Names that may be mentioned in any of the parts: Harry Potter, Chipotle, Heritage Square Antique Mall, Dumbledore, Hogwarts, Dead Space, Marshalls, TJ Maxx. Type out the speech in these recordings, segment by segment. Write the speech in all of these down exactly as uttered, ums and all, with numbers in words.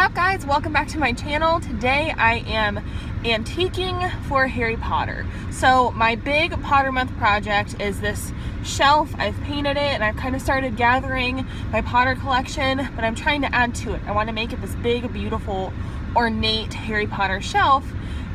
up, guys? Welcome back to my channel. Today I am antiquing for Harry Potter. So my big Potter Month project is this shelf. I've painted it and I've kind of started gathering my Potter collection, but I'm trying to add to it. I want to make it this big, beautiful, ornate Harry Potter shelf.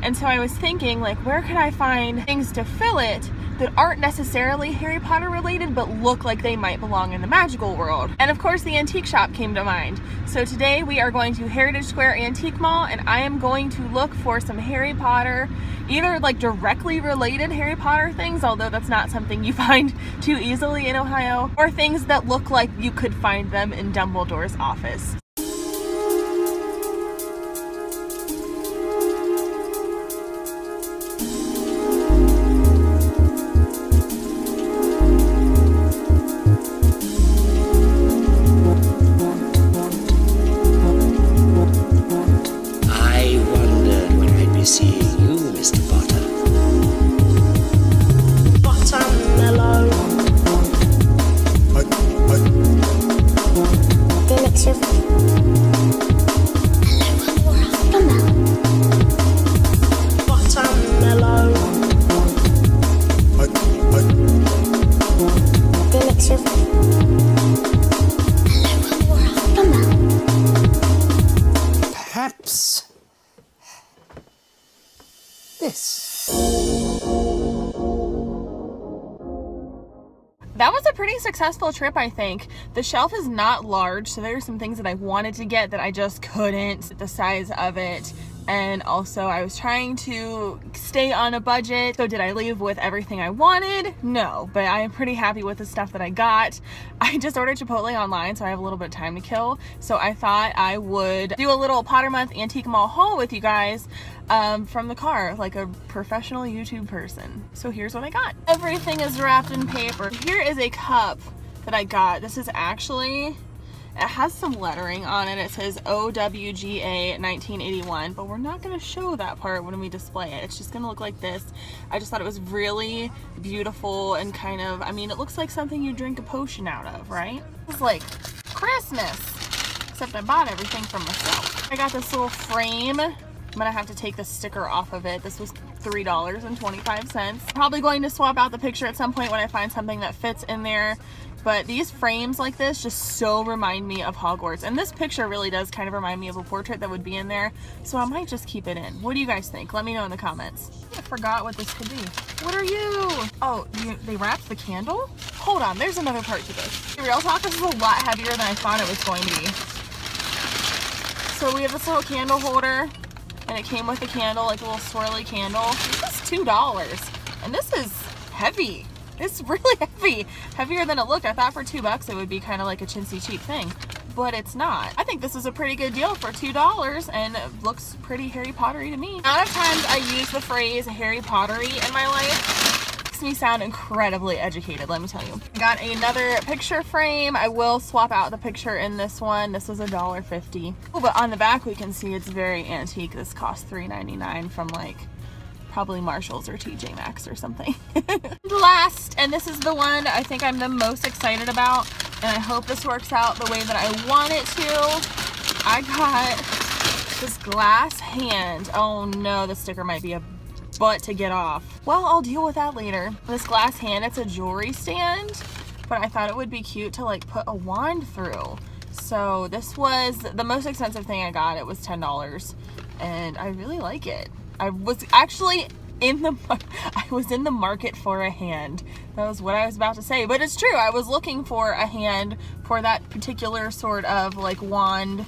And so I was thinking, like, where could I find things to fill it that aren't necessarily Harry Potter related but look like they might belong in the magical world? And of course the antique shop came to mind. So today we are going to Heritage Square Antique Mall and I am going to look for some Harry Potter, either like directly related Harry Potter things, although that's not something you find too easily in Ohio, or things that look like you could find them in Dumbledore's office. That was a pretty successful trip, I think. The shelf is not large, so there are some things that I wanted to get that I just couldn't, the size of it. And also I was trying to stay on a budget. So did I leave with everything I wanted? No, but I am pretty happy with the stuff that I got. I just ordered Chipotle online, so I have a little bit of time to kill. So I thought I would do a little Potter Month Antique Mall haul with you guys um, from the car, like a professional YouTube person. So here's what I got. Everything is wrapped in paper. Here is a cup that I got. This is actually, it has some lettering on it. It says O W G A nineteen eighty-one, but we're not going to show that part when we display it. It's just going to look like this. I just thought it was really beautiful and kind of, I mean, it looks like something you drink a potion out of, right? It's like Christmas, except I bought everything for myself. I got this little frame. I'm going to have to take the sticker off of it. This was three dollars and twenty-five cents. Probably going to swap out the picture at some point when I find something that fits in there. But these frames like this just so remind me of Hogwarts. And this picture really does kind of remind me of a portrait that would be in there. So I might just keep it in. What do you guys think? Let me know in the comments. I forgot what this could be. What are you? Oh, you, they wrapped the candle? Hold on, there's another part to this. Real talk, this is a lot heavier than I thought it was going to be. So we have this little candle holder. And it came with a candle, like a little swirly candle. This is two dollars. And this is heavy. It's really heavy, heavier than it looked. I thought for two bucks it would be kind of like a chintzy cheap thing, but it's not. I think this is a pretty good deal for two dollars and it looks pretty Harry Pottery to me. A lot of times I use the phrase Harry Pottery in my life. It makes me sound incredibly educated, let me tell you. I got another picture frame. I will swap out the picture in this one. This was a dollar fifty. Oh, but on the back we can see it's very antique. This cost three ninety-nine from like probably Marshalls or T J Maxx or something. Last, and this is the one I think I'm the most excited about, and I hope this works out the way that I want it to. I got this glass hand. Oh no, the sticker might be a butt to get off. Well, I'll deal with that later. This glass hand, it's a jewelry stand, but I thought it would be cute to like put a wand through. So this was the most expensive thing I got. It was ten dollars, and I really like it. I was actually in the, I was in the market for a hand. That was what I was about to say, but it's true. I was looking for a hand for that particular sort of like wand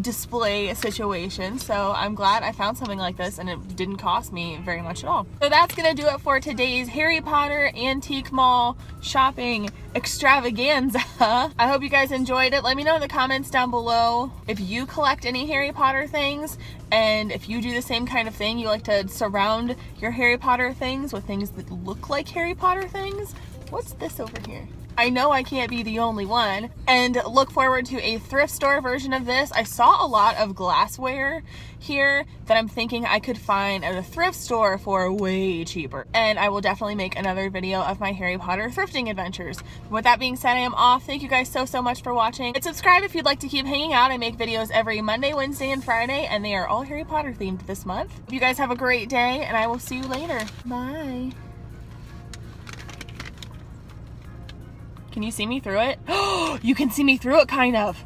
display situation. So I'm glad I found something like this and it didn't cost me very much at all. So that's going to do it for today's Harry Potter Antique Mall shopping extravaganza. I hope you guys enjoyed it. Let me know in the comments down below if you collect any Harry Potter things and if you do the same kind of thing. You like to surround your Harry Potter things with things that look like Harry Potter things. What's this over here? I know I can't be the only one, and look forward to a thrift store version of this. I saw a lot of glassware here that I'm thinking I could find at a thrift store for way cheaper, and I will definitely make another video of my Harry Potter thrifting adventures. With that being said, I am off. Thank you guys so so much for watching, and subscribe if you'd like to keep hanging out. I make videos every Monday, Wednesday, and Friday, and they are all Harry Potter themed this month. You guys have a great day, and I will see you later. Bye. Can you see me through it? Oh, you can see me through it, kind of.